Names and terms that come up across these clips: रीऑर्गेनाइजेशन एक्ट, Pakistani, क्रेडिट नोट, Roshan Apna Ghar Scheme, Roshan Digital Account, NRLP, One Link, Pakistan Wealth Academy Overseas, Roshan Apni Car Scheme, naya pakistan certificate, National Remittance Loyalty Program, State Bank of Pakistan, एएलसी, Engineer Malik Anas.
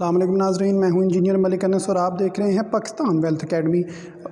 अस्सलाम वालेकुम नाज़रीन, मैं हूं इंजीनियर मलिक अनस और आप देख रहे हैं पाकिस्तान वेल्थ एकेडमी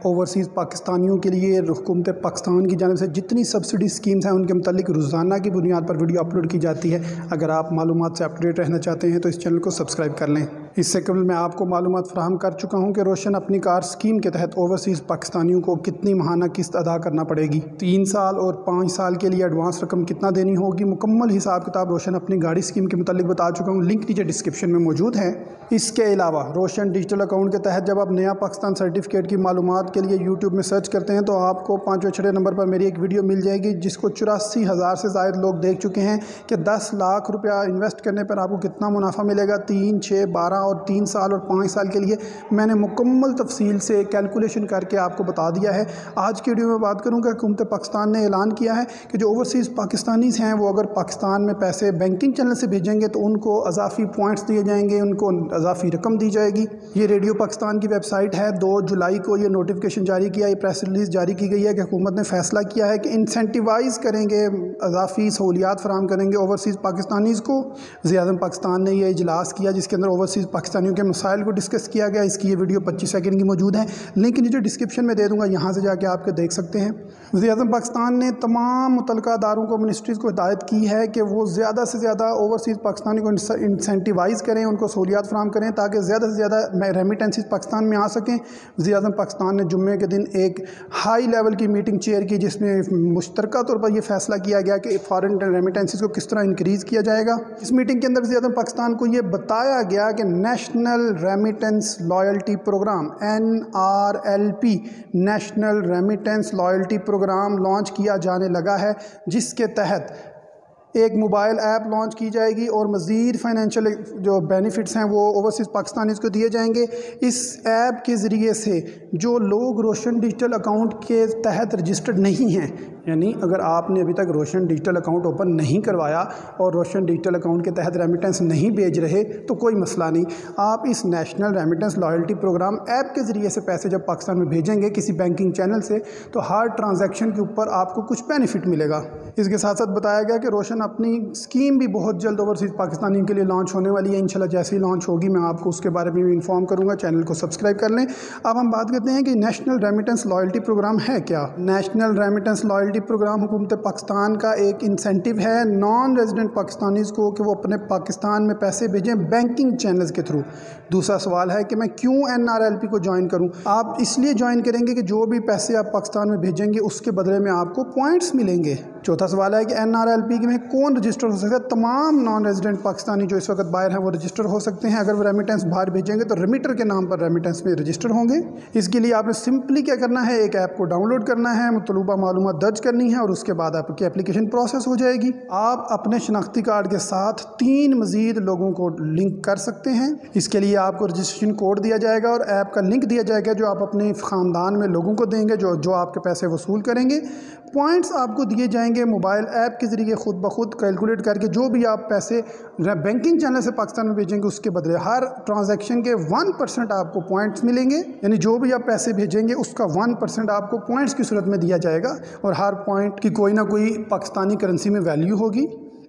ओवरसीज़। पाकिस्तानियों के लिए हुकूमत पाकिस्तान की जानिब से जितनी सब्सिडी स्कीम्स हैं उनके मुतालिक रोज़ाना की बुनियाद पर वीडियो अपलोड की जाती है। अगर आप मालूमात से अपडेट रहना चाहते हैं तो इस चैनल को सब्सक्राइब कर लें। इससे कबल मैं आपको मालूमात फराहम कर चुका हूं कि रोशन अपनी कार स्कीम के तहत ओवरसीज़ पाकिस्तानियों को कितनी माहाना किस्त अदा करना पड़ेगी, 3 साल और 5 साल के लिए एडवांस रकम कितना देनी होगी, मुकम्मल हिसाब किताब रोशन अपनी गाड़ी स्कीम के मुतालिक बता चुका हूं। लिंक नीचे डिस्क्रिप्शन में मौजूद है। इसके अलावा रोशन डिजिटल अकाउंट के तहत जब आप नया पाकिस्तान सर्टिफिकेट की मालूमात के लिए यूट्यूब में सर्च करते हैं तो आपको 5 और 6 नंबर पर मेरी एक वीडियो मिल जाएगी जिसको 84,000 से ज़ायद लोग देख चुके हैं कि 10 लाख रुपया इन्वेस्ट करने पर आपको कितना मुनाफा मिलेगा। 3, 6, 12 और 3 साल और 5 साल के लिए मैंने मुकम्मल तफसील से कैलकुलेशन करके आपको बता दिया है। आज की वीडियो में बात करूँगा हुकूमत पाकिस्तान ने ऐलान किया है कि जो ओवरसीज़ पाकिस्तानीज़ हैं वो अगर पाकिस्तान में पैसे बैंकिंग चैनल से भेजेंगे तो उनको अजाफी पॉइंट्स दिए जाएंगे, उनको अजाफी रकम दी जाएगी। ये रेडियो पाकिस्तान की वेबसाइट है, 2 जुलाई को ये नोटिफिकेशन जारी किया, ये प्रेस रिलीज़ जारी की गई है कि हुकूमत ने फैसला किया है कि इंसेंटिवाइज़ करेंगे, अजाफी सहूलियात फराहम करेंगे ओवरसीज़ पाकिस्तानीज़ को। वज़ीर-ए-आज़म पाकिस्तान ने यह इजलास किया जिसके अंदर ओवरसीज़ पाकिस्तानियों के मसाइल को डिस्कस किया गया। इसकी ये वीडियो 25 सेकंड की मौजूद है, लिंक नीचे डिस्क्रिप्शन में दे दूंगा, यहाँ से जाके आपके देख सकते हैं। वज़ीर-ए-आज़म पाकिस्तान ने तमाम मुतलका अदारों को, मिनिस्ट्रीज़ को हिदायत की है कि वो ज़्यादा से ज़्यादा ओवरसीज़ पाकिस्तानी को इंसेंटिवाइज़ करें, उनको सहूलियात फराहम करें ताकि ज़्यादा से ज़्यादा रेमिटेंसेस पाकिस्तान में आ सकें। वज़ीर-ए-आज़म पाकिस्तान ने जुम्मे के दिन एक हाई लेवल की मीटिंग चेयर की जिसमें मुश्तरका तौर पर यह फैसला किया गया कि फॉरेन रेमिटेंसेस को किस तरह इंक्रीज़ किया जाएगा। इस मीटिंग के अंदर वज़ीर-ए-आज़म पाकिस्तान को यह बताया गया कि national remittance loyalty program (NRLP) national remittance loyalty programme launch किया जाने लगा है, जिसके तहत एक मोबाइल ऐप लॉन्च की जाएगी और मज़ीद फाइनेंशियल जो बेनिफिट्स हैं वो ओवरसीज़ पाकिस्तानीज़ को दिए जाएंगे। इस ऐप के ज़रिए से जो लोग रोशन डिजिटल अकाउंट के तहत रजिस्टर्ड नहीं हैं, यानी अगर आपने अभी तक रोशन डिजिटल अकाउंट ओपन नहीं करवाया और रोशन डिजिटल अकाउंट के तहत रेमिटेंस नहीं भेज रहे तो कोई मसला नहीं, आप इस national remittance loyalty programme app के ज़रिए से पैसे जब पाकिस्तान में भेजेंगे किसी बैंकिंग चैनल से तो हर ट्रांजैक्शन के ऊपर आपको कुछ बेनिफिट मिलेगा। इसके साथ साथ बताया गया कि रोशन अपनी स्कीम भी बहुत जल्द ओवरसीज़ पाकिस्तानियों के लिए लॉन्च होने वाली है। इंशाल्लाह जैसे ही लॉन्च होगी मैं आपको उसके बारे में भी इन्फॉर्म करूँगा, चैनल को सब्सक्राइब कर लें। अब हम बात करते हैं कि नेशनल रेमिटेंस लॉयल्टी प्रोग्राम है क्या। नेशनल रेमिटेंस लॉयल्टी प्रोग्राम हुकूमत पाकिस्तान का एक इंसेंटिव है नॉन रेजिडेंट पाकिस्तानीज़ को कि वो अपने पाकिस्तान में पैसे भेजें बैंकिंग चैनल्स के थ्रू। दूसरा सवाल है कि मैं क्यों NRLP को ज्वाइन करूं। आप इसलिए ज्वाइन करेंगे कि जो भी पैसे आप पाकिस्तान में भेजेंगे उसके बदले में आपको पॉइंट्स मिलेंगे। चौथा सवाल है कि NRLP में कौन रजिस्टर हो सकता है। तमाम नॉन रेजिडेंट पाकिस्तानी जो इस वक्त बाहर हैं वो रजिस्टर हो सकते हैं। अगर वो रेमिटेंस बाहर भेजेंगे तो रेमिटर के नाम पर रेमिटेंस में रजिस्टर होंगे। इसके लिए आपने सिंपली क्या करना है, एक ऐप को डाउनलोड करना है, मुतलूबा मालूमात दर्ज करनी है और उसके बाद आपकी एप्लीकेशन प्रोसेस हो जाएगी। आप अपने शनाख्ती कार्ड के साथ 3 मज़ीद लोगों को लिंक कर सकते हैं। इसके लिए आपको रजिस्ट्रेशन कोड दिया जाएगा और ऐप का लिंक दिया जाएगा जो आप अपने ख़ानदान में लोगों को देंगे जो आपके पैसे वसूल करेंगे। पॉइंट्स आपको दिए जाएंगे मोबाइल ऐप के ज़रिए खुद ब खुद कैलकुलेट करके। जो भी आप पैसे बैंकिंग चैनल से पाकिस्तान में भेजेंगे उसके बदले हर ट्रांजैक्शन के 1% आपको पॉइंट्स मिलेंगे, यानी जो भी आप पैसे भेजेंगे उसका 1% आपको पॉइंट्स की सूरत में दिया जाएगा और हर पॉइंट की कोई ना कोई पाकिस्तानी करेंसी में वैल्यू होगी।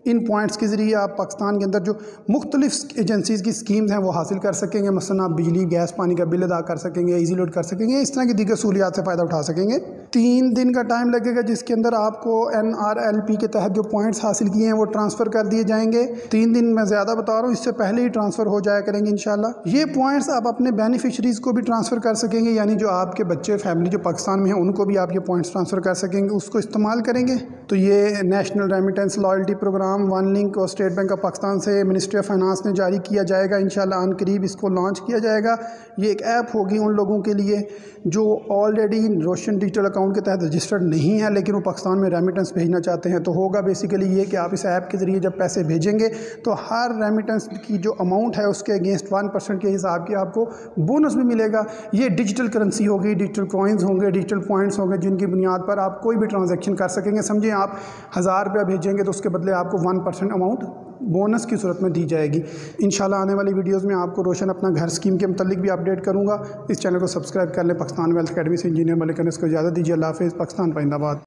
इन पॉइंट्स के ज़रिए आप पाकिस्तान के अंदर जो मुख्तलिफ एजेंसीज़ की स्कीम्स हैं वो हासिल कर सकेंगे, मसलन आप बिजली, गैस, पानी का बिल अदा कर सकेंगे, ईजी लोड कर सकेंगे, इस तरह की दीगर सहूलियात से फ़ायदा उठा सकेंगे। 3 दिन का टाइम लगेगा जिसके अंदर आपको NRLP के तहत जो पॉइंट्स हासिल किए हैं वो ट्रांसफ़र कर दिए जाएंगे। 3 दिन मैं ज़्यादा बता रहा हूँ, इससे पहले ही ट्रांसफ़र हो जाया करेंगे इंशाल्लाह। ये पॉइंट्स आप अपने बेनिफिशरीज़ को भी ट्रांसफ़र कर सकेंगे, यानी जो आपके बच्चे, फैमिली जो पाकिस्तान में है उनको भी आप ये पॉइंट्स ट्रांसफ़र कर सकेंगे, उसको इस्तेमाल करेंगे। तो ये national remittance loyalty programme one link और स्टेट बैंक ऑफ पाकिस्तान से मिनिस्ट्री ऑफ फाइनेंस ने जारी किया जाएगा। इंशाल्लाह अनकरीब इसको लॉन्च किया जाएगा। ये एक ऐप होगी उन लोगों के लिए जो ऑलरेडी रोशन डिजिटल अकाउंट के तहत रजिस्टर्ड नहीं है लेकिन वो पाकिस्तान में रेमिटेंस भेजना चाहते हैं। तो होगा बेसिकली ये कि आप इस ऐप के ज़रिए जब पैसे भेजेंगे तो हर रेमिटेंस की जो अमाउंट है उसके अगेंस्ट 1% के हिसाब की आपको बोनस भी मिलेगा। ये डिजिटल करेंसी होगी, डिजिटल कॉइन्स होंगे, डिजिटल पॉइंट्स होंगे जिनकी बुनियाद पर आप कोई भी ट्रांजेक्शन कर सकेंगे। समझें आप 1000 रुपया भेजेंगे तो उसके बदले आपको 1% अमाउंट बोनस की सूरत में दी जाएगी। इंशाल्लाह आने वाली वीडियोस में आपको रोशन अपना घर स्कीम के मुतालिक भी अपडेट करूँगा। इस चैनल को सब्सक्राइब कर लें। पाकिस्तान वेल्थ एकेडमी से इंजीनियर मलिक अनस को इजाज़त दीजिए। अल्लाह हाफ़िज़। पाकिस्तान जिंदाबाद।